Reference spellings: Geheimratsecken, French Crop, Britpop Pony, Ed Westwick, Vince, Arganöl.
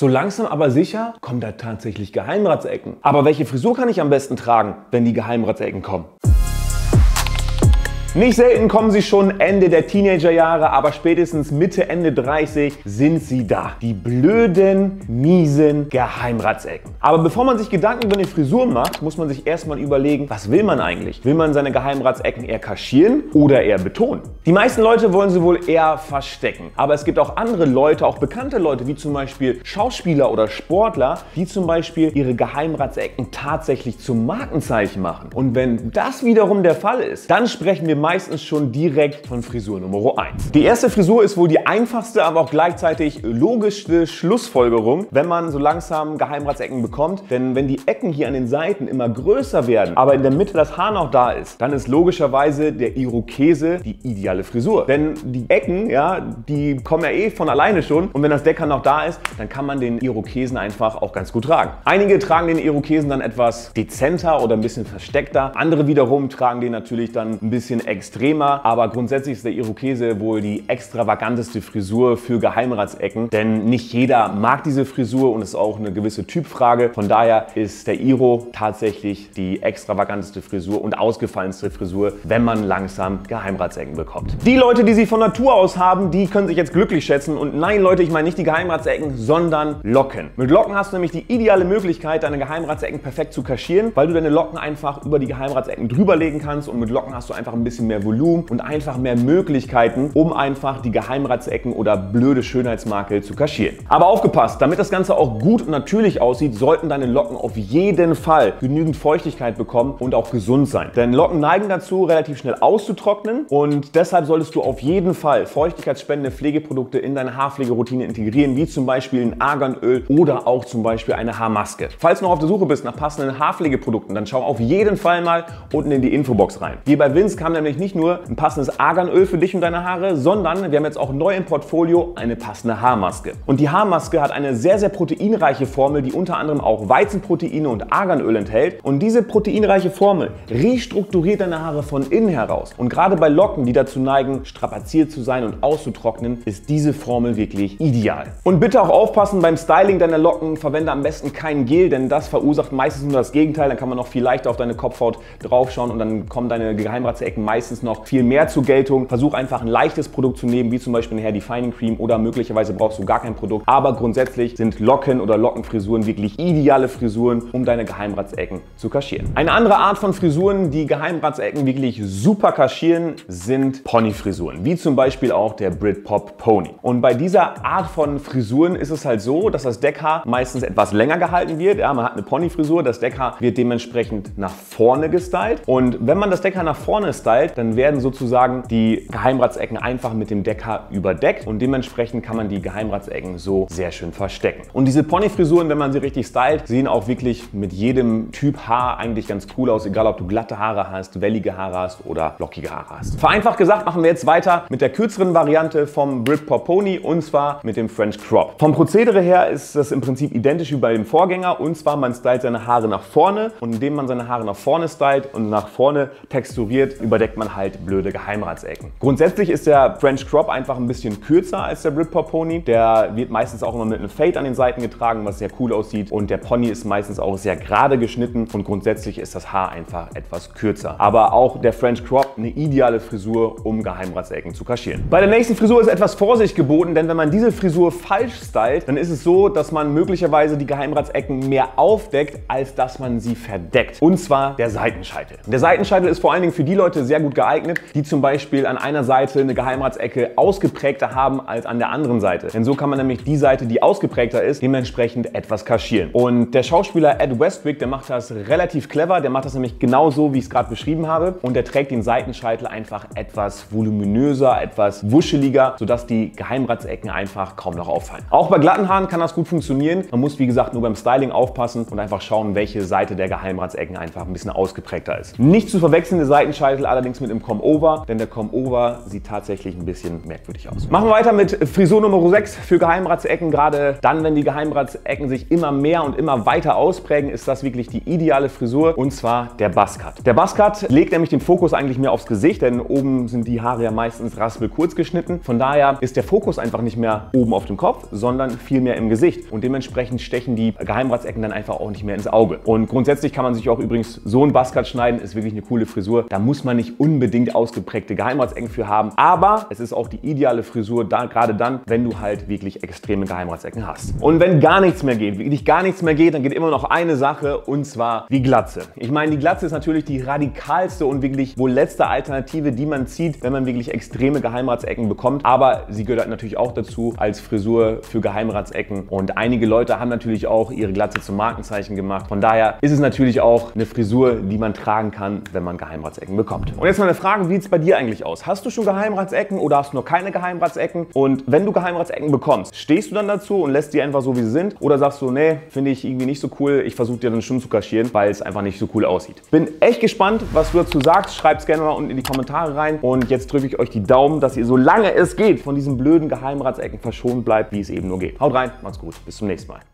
So langsam aber sicher kommen da tatsächlich Geheimratsecken. Aber welche Frisur kann ich am besten tragen, wenn die Geheimratsecken kommen? Nicht selten kommen sie schon Ende der Teenagerjahre, aber spätestens Mitte, Ende 30 sind sie da. Die blöden, miesen Geheimratsecken. Aber bevor man sich Gedanken über eine Frisur macht, muss man sich erstmal überlegen, was will man eigentlich? Will man seine Geheimratsecken eher kaschieren oder eher betonen? Die meisten Leute wollen sie wohl eher verstecken. Aber es gibt auch andere Leute, auch bekannte Leute, wie zum Beispiel Schauspieler oder Sportler, die zum Beispiel ihre Geheimratsecken tatsächlich zum Markenzeichen machen. Und wenn das wiederum der Fall ist, dann sprechen wir meistens schon direkt von Frisur Nummer 1. Die erste Frisur ist wohl die einfachste, aber auch gleichzeitig logischste Schlussfolgerung, wenn man so langsam Geheimratsecken bekommt. Denn wenn die Ecken hier an den Seiten immer größer werden, aber in der Mitte das Haar noch da ist, dann ist logischerweise der Irokese die ideale Frisur. Denn die Ecken, ja, die kommen ja eh von alleine schon. Und wenn das Deckhaar noch da ist, dann kann man den Irokesen einfach auch ganz gut tragen. Einige tragen den Irokesen dann etwas dezenter oder ein bisschen versteckter. Andere wiederum tragen den natürlich dann ein bisschen extremer, aber grundsätzlich ist der Irokese wohl die extravaganteste Frisur für Geheimratsecken, denn nicht jeder mag diese Frisur und ist auch eine gewisse Typfrage. Von daher ist der Iro tatsächlich die extravaganteste Frisur und ausgefallenste Frisur, wenn man langsam Geheimratsecken bekommt. Die Leute, die sie von Natur aus haben, die können sich jetzt glücklich schätzen und nein Leute, ich meine nicht die Geheimratsecken, sondern Locken. Mit Locken hast du nämlich die ideale Möglichkeit, deine Geheimratsecken perfekt zu kaschieren, weil du deine Locken einfach über die Geheimratsecken drüberlegen kannst und mit Locken hast du einfach ein bisschen mehr Volumen und einfach mehr Möglichkeiten, um einfach die Geheimratsecken oder blöde Schönheitsmakel zu kaschieren. Aber aufgepasst, damit das Ganze auch gut und natürlich aussieht, sollten deine Locken auf jeden Fall genügend Feuchtigkeit bekommen und auch gesund sein. Denn Locken neigen dazu, relativ schnell auszutrocknen und deshalb solltest du auf jeden Fall feuchtigkeitsspendende Pflegeprodukte in deine Haarpflegeroutine integrieren, wie zum Beispiel ein Arganöl oder auch zum Beispiel eine Haarmaske. Falls du noch auf der Suche bist nach passenden Haarpflegeprodukten, dann schau auf jeden Fall mal unten in die Infobox rein. Hier bei Vince kam nämlich nicht nur ein passendes Arganöl für dich und deine Haare, sondern wir haben jetzt auch neu im Portfolio eine passende Haarmaske. Und die Haarmaske hat eine sehr, sehr proteinreiche Formel, die unter anderem auch Weizenproteine und Arganöl enthält. Und diese proteinreiche Formel restrukturiert deine Haare von innen heraus. Und gerade bei Locken, die dazu neigen, strapaziert zu sein und auszutrocknen, ist diese Formel wirklich ideal. Und bitte auch aufpassen beim Styling deiner Locken, verwende am besten kein Gel, denn das verursacht meistens nur das Gegenteil. Dann kann man noch viel leichter auf deine Kopfhaut draufschauen und dann kommen deine Geheimratsecken meistens noch viel mehr zur Geltung. Versuch einfach ein leichtes Produkt zu nehmen, wie zum Beispiel eine Hair Defining Cream oder möglicherweise brauchst du gar kein Produkt. Aber grundsätzlich sind Locken oder Lockenfrisuren wirklich ideale Frisuren, um deine Geheimratsecken zu kaschieren. Eine andere Art von Frisuren, die Geheimratsecken wirklich super kaschieren, sind Ponyfrisuren, wie zum Beispiel auch der Britpop Pony. Und bei dieser Art von Frisuren ist es halt so, dass das Deckhaar meistens etwas länger gehalten wird. Ja, man hat eine Ponyfrisur, das Deckhaar wird dementsprechend nach vorne gestylt. Und wenn man das Deckhaar nach vorne stylt, dann werden sozusagen die Geheimratsecken einfach mit dem Deckhaar überdeckt und dementsprechend kann man die Geheimratsecken so sehr schön verstecken. Und diese Ponyfrisuren, wenn man sie richtig stylt, sehen auch wirklich mit jedem Typ Haar eigentlich ganz cool aus, egal ob du glatte Haare hast, wellige Haare hast oder lockige Haare hast. Vereinfacht gesagt machen wir jetzt weiter mit der kürzeren Variante vom Britpop Pony und zwar mit dem French Crop. Vom Prozedere her ist das im Prinzip identisch wie bei dem Vorgänger und zwar man stylt seine Haare nach vorne und indem man seine Haare nach vorne stylt und nach vorne texturiert, überdeckt man halt blöde Geheimratsecken. Grundsätzlich ist der French Crop einfach ein bisschen kürzer als der Britpop Pony. Der wird meistens auch immer mit einem Fade an den Seiten getragen, was sehr cool aussieht. Und der Pony ist meistens auch sehr gerade geschnitten und grundsätzlich ist das Haar einfach etwas kürzer. Aber auch der French Crop eine ideale Frisur, um Geheimratsecken zu kaschieren. Bei der nächsten Frisur ist etwas Vorsicht geboten, denn wenn man diese Frisur falsch stylt, dann ist es so, dass man möglicherweise die Geheimratsecken mehr aufdeckt, als dass man sie verdeckt. Und zwar der Seitenscheitel. Der Seitenscheitel ist vor allen Dingen für die Leute sehr gut geeignet, die zum Beispiel an einer Seite eine Geheimratsecke ausgeprägter haben als an der anderen Seite. Denn so kann man nämlich die Seite, die ausgeprägter ist, dementsprechend etwas kaschieren. Und der Schauspieler Ed Westwick, der macht das relativ clever, der macht das nämlich genau so, wie ich es gerade beschrieben habe. Und der trägt den Seitenscheitel einfach etwas voluminöser, etwas wuscheliger, sodass die Geheimratsecken einfach kaum noch auffallen. Auch bei glatten Haaren kann das gut funktionieren. Man muss, wie gesagt, nur beim Styling aufpassen und einfach schauen, welche Seite der Geheimratsecken einfach ein bisschen ausgeprägter ist. Nicht zu verwechseln, der Seitenscheitel allerdings allerdings mit einem Comb-Over, denn der Comb-Over sieht tatsächlich ein bisschen merkwürdig aus. Machen wir weiter mit Frisur Nummer 6 für Geheimratsecken. Gerade dann, wenn die Geheimratsecken sich immer mehr und immer weiter ausprägen, ist das wirklich die ideale Frisur, und zwar der Buzzcut. Der Buzzcut legt nämlich den Fokus eigentlich mehr aufs Gesicht, denn oben sind die Haare ja meistens raspelkurz geschnitten. Von daher ist der Fokus einfach nicht mehr oben auf dem Kopf, sondern viel mehr im Gesicht. Und dementsprechend stechen die Geheimratsecken dann einfach auch nicht mehr ins Auge. Und grundsätzlich kann man sich auch übrigens so einen Buzzcut schneiden, ist wirklich eine coole Frisur. Da muss man nicht unbedingt ausgeprägte Geheimratsecken für haben, aber es ist auch die ideale Frisur, da gerade dann, wenn du halt wirklich extreme Geheimratsecken hast. Und wenn gar nichts mehr geht, wirklich gar nichts mehr geht, dann geht immer noch eine Sache, und zwar die Glatze. Ich meine, die Glatze ist natürlich die radikalste und wirklich wohl letzte Alternative, die man zieht, wenn man wirklich extreme Geheimratsecken bekommt, aber sie gehört natürlich auch dazu als Frisur für Geheimratsecken, und einige Leute haben natürlich auch ihre Glatze zum Markenzeichen gemacht. Von daher ist es natürlich auch eine Frisur, die man tragen kann, wenn man Geheimratsecken bekommt. Und jetzt mal eine Frage, wie sieht es bei dir eigentlich aus? Hast du schon Geheimratsecken oder hast du noch keine Geheimratsecken? Und wenn du Geheimratsecken bekommst, stehst du dann dazu und lässt die einfach so, wie sie sind? Oder sagst du, nee, finde ich irgendwie nicht so cool, ich versuche dir dann schon zu kaschieren, weil es einfach nicht so cool aussieht? Bin echt gespannt, was du dazu sagst. Schreib's gerne mal unten in die Kommentare rein. Und jetzt drücke ich euch die Daumen, dass ihr, solange es geht, von diesen blöden Geheimratsecken verschont bleibt, wie es eben nur geht. Haut rein, macht's gut, bis zum nächsten Mal.